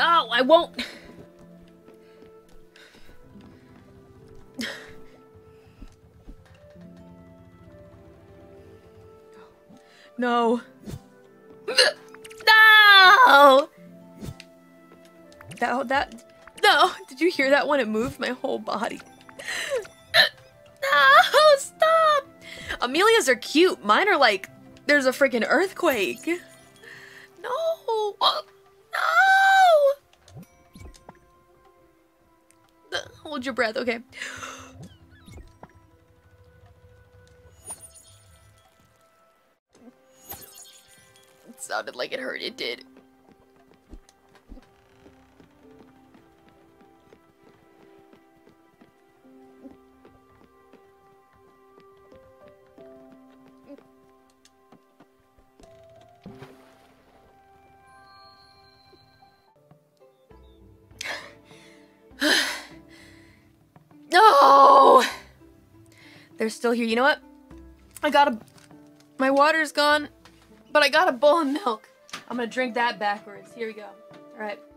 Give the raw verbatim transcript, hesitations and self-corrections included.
No, I won't. No. No! That, that, no! Did you hear that one? It moved my whole body. No! Stop! Amelia's are cute. Mine are like, there's a freaking earthquake. No! Oh, no! Uh, hold your breath, okay. Sounded like it hurt. It did. No! They're still here. You know what? I got a... My water's gone. But I got a bowl of milk. I'm gonna drink that backwards. Here we go. All right.